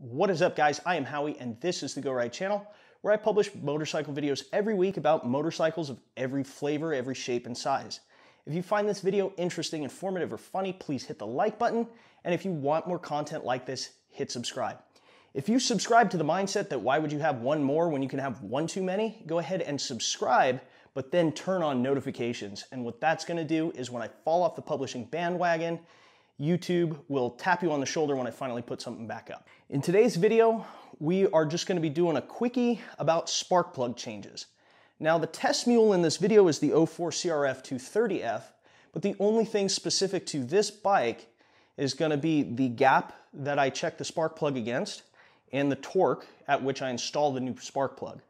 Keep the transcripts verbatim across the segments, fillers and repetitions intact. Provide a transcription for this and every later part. What is up, guys? I am Howie and this is the Go Ride Channel, where I publish motorcycle videos every week about motorcycles of every flavor, every shape and size. If you find this video interesting, informative or funny, please hit the like button, and if you want more content like this, hit subscribe. If you subscribe to the mindset that why would you have one more when you can have one too many, go ahead and subscribe, but then turn on notifications. And what that's going to do is when I fall off the publishing bandwagon, YouTube will tap you on the shoulder when I finally put something back up. In today's video, we are just going to be doing a quickie about spark plug changes. Now, the test mule in this video is the oh four C R F two thirty F, but the only thing specific to this bike is going to be the gap that I check the spark plug against and the torque at which I install the new spark plug.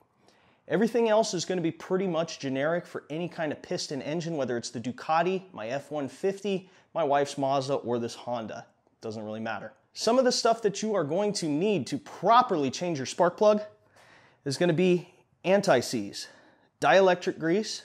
Everything else is going to be pretty much generic for any kind of piston engine, whether it's the Ducati, my F one fifty, my wife's Mazda, or this Honda. Doesn't really matter. Some of the stuff that you are going to need to properly change your spark plug is going to be anti-seize, dielectric grease.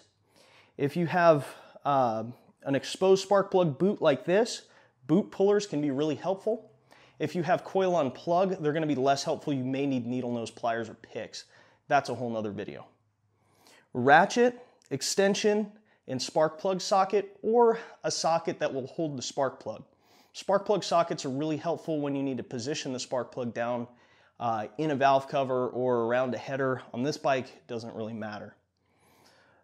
If you have uh, an exposed spark plug boot like this, boot pullers can be really helpful. If you have coil on plug, they're going to be less helpful. You may need needle nose pliers or picks. That's a whole nother video. Ratchet, extension, and spark plug socket, or a socket that will hold the spark plug. Spark plug sockets are really helpful when you need to position the spark plug down uh, in a valve cover or around a header. On this bike, it doesn't really matter.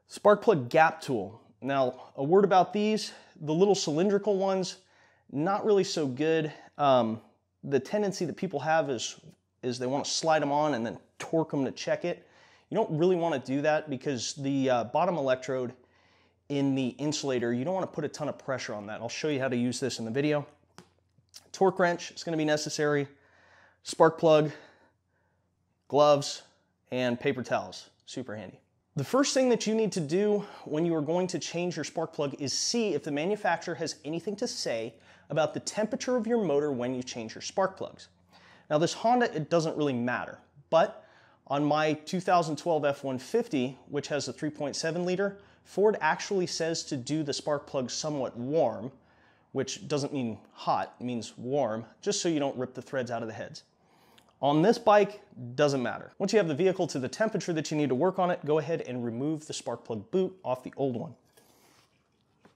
Spark plug gap tool. Now, a word about these. The little cylindrical ones, not really so good. Um, the tendency that people have is is they want to slide them on and then torque them to check it. You don't really want to do that because the uh, bottom electrode in the insulator, you don't want to put a ton of pressure on that. I'll show you how to use this in the video. Torque wrench is going to be necessary, spark plug, gloves, and paper towels. Super handy. The first thing that you need to do when you are going to change your spark plug is see if the manufacturer has anything to say about the temperature of your motor when you change your spark plugs. Now this Honda, it doesn't really matter, but on my two thousand twelve F one fifty, which has a three point seven liter, Ford actually says to do the spark plug somewhat warm, which doesn't mean hot, it means warm, just so you don't rip the threads out of the heads. On this bike, doesn't matter. Once you have the vehicle to the temperature that you need to work on it, go ahead and remove the spark plug boot off the old one.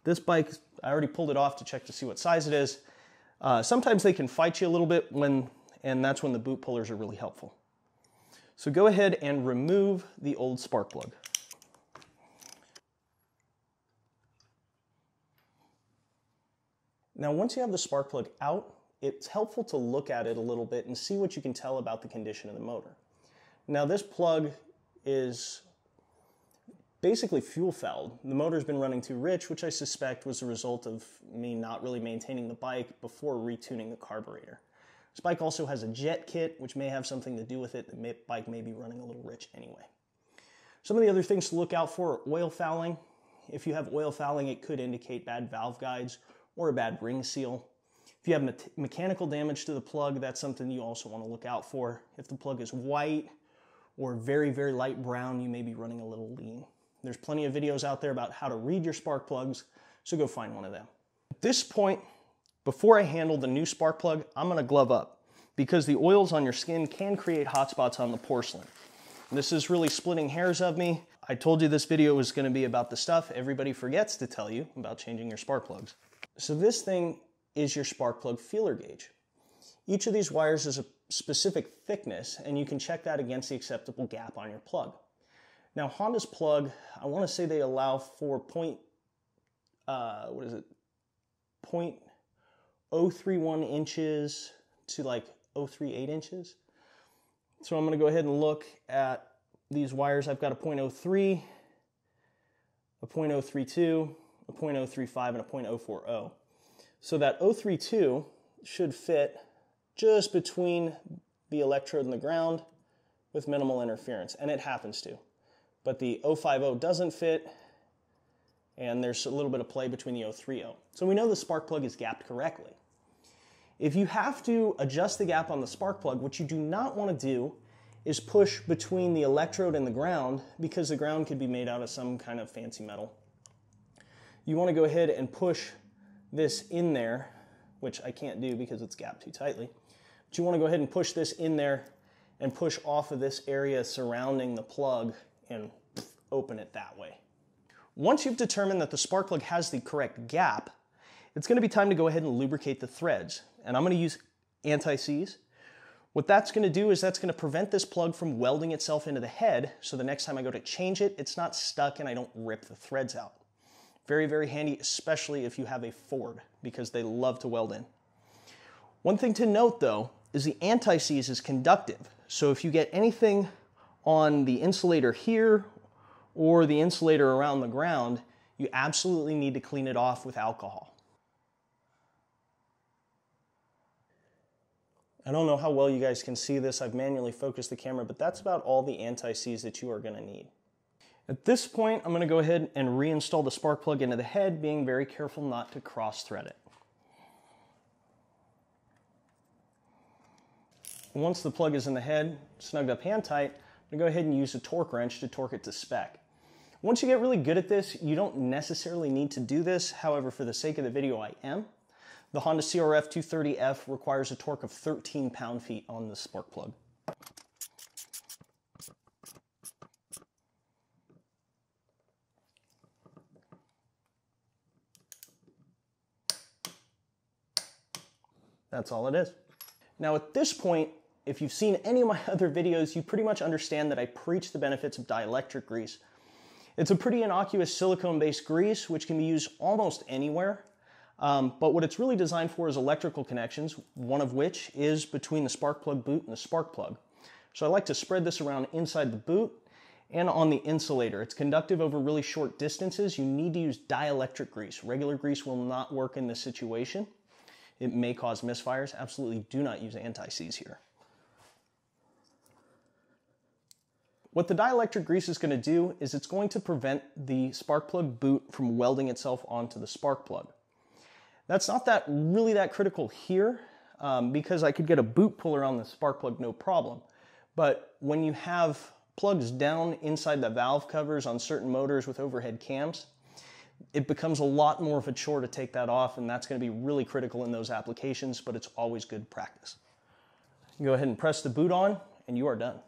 This bike, I already pulled it off to check to see what size it is. Uh, sometimes they can fight you a little bit when and that's when the boot pullers are really helpful. So go ahead and remove the old spark plug. Now, once you have the spark plug out, it's helpful to look at it a little bit and see what you can tell about the condition of the motor. Now, this plug is basically fuel fouled. The motor's been running too rich, which I suspect was the result of me not really maintaining the bike before retuning the carburetor. This bike also has a jet kit, which may have something to do with it. The bike may be running a little rich anyway. Some of the other things to look out for are oil fouling. If you have oil fouling, it could indicate bad valve guides or a bad ring seal. If you have me mechanical damage to the plug, that's something you also want to look out for. If the plug is white or very, very light brown, you may be running a little lean. There's plenty of videos out there about how to read your spark plugs, so go find one of them. At this point, before I handle the new spark plug, I'm gonna glove up because the oils on your skin can create hot spots on the porcelain. This is really splitting hairs of me. I told you this video was gonna be about the stuff everybody forgets to tell you about changing your spark plugs. So this thing is your spark plug feeler gauge. Each of these wires is a specific thickness and you can check that against the acceptable gap on your plug. Now Honda's plug, I wanna say they allow for point, uh, what is it, point, zero point zero three one inches to like zero point zero three eight inches. So I'm going to go ahead and look at these wires. I've got a zero point zero three, a zero point zero three two, a zero point zero three five, and a zero point zero four zero. So that zero point zero three two should fit just between the electrode and the ground with minimal interference, and it happens to. But the zero point zero five zero doesn't fit, and there's a little bit of play between the zero point three zero. So we know the spark plug is gapped correctly. If you have to adjust the gap on the spark plug, what you do not want to do is push between the electrode and the ground because the ground could be made out of some kind of fancy metal. You want to go ahead and push this in there, which I can't do because it's gapped too tightly. But But you want to go ahead and push this in there and push off of this area surrounding the plug and open it that way. Once you've determined that the spark plug has the correct gap, it's going to be time to go ahead and lubricate the threads. And I'm going to use anti-seize. What that's going to do is that's going to prevent this plug from welding itself into the head, so the next time I go to change it, it's not stuck and I don't rip the threads out. Very, very handy, especially if you have a Ford, because they love to weld in. One thing to note though, is the anti-seize is conductive. So if you get anything on the insulator here or the insulator around the ground, you absolutely need to clean it off with alcohol. I don't know how well you guys can see this, I've manually focused the camera, but that's about all the anti-seize that you are going to need. At this point, I'm going to go ahead and reinstall the spark plug into the head, being very careful not to cross-thread it. Once the plug is in the head, snugged up hand tight, I'm going to go ahead and use a torque wrench to torque it to spec. Once you get really good at this, you don't necessarily need to do this, however, for the sake of the video, I am. The Honda C R F two thirty F requires a torque of thirteen pound-feet on the spark plug. That's all it is. Now at this point, if you've seen any of my other videos, you pretty much understand that I preach the benefits of dielectric grease. It's a pretty innocuous silicone-based grease, which can be used almost anywhere. Um, but what it's really designed for is electrical connections, one of which is between the spark plug boot and the spark plug. So I like to spread this around inside the boot and on the insulator. It's conductive over really short distances. You need to use dielectric grease. Regular grease will not work in this situation. It may cause misfires. Absolutely do not use anti-seize here. What the dielectric grease is going to do is it's going to prevent the spark plug boot from welding itself onto the spark plug. That's not that really that critical here um, because I could get a boot puller on the spark plug, no problem. But when you have plugs down inside the valve covers on certain motors with overhead cams, it becomes a lot more of a chore to take that off, and that's going to be really critical in those applications, but it's always good practice. You go ahead and press the boot on, and you are done.